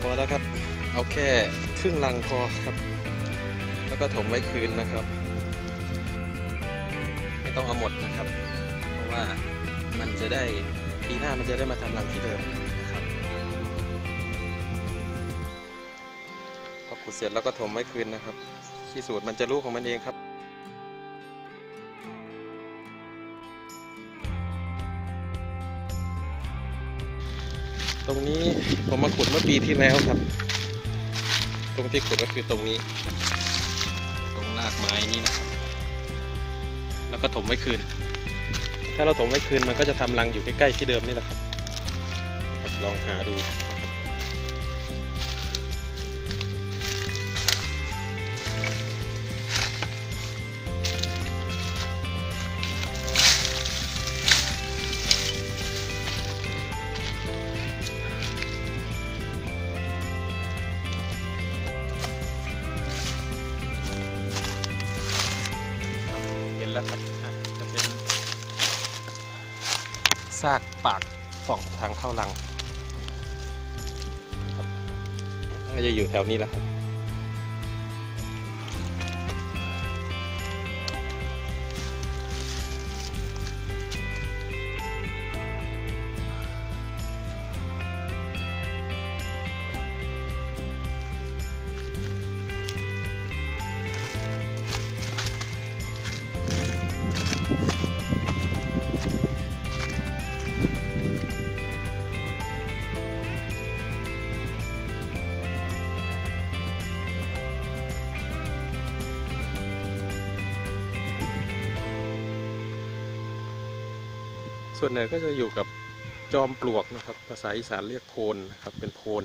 พอแล้วครับเอาแค่ครึ่งลังพอครับแล้วก็ถมไว้คืนนะครับไม่ต้องเอาหมดนะครับเพราะว่ามันจะได้ปีหน้ามันจะได้มาทำรังที่เดิมนะครับพอขุดเสร็จแล้วก็ถมไว้คืนนะครับขี้สูตรมันจะรู้ของมันเองครับตรงนี้ผมมาขุดเมื่อปีที่แล้วครับตรงที่ขุดก็คือตรงนี้ตรงรากไม้นี่นะครับแล้วก็ถมไว้คืนถ้าเราถมไว้คืนมันก็จะทำรังอยู่ใกล้ๆที่เดิมนี่แหละครับลองหาดูจะเป็นซากปากส่องทางเข้ารังก็จะอยู่แถวนี้แหละครับส่วนใหญ่ก็จะอยู่กับจอมปลวกนะครับภาษาอีสานเรียกโพนนะครับเป็นโพน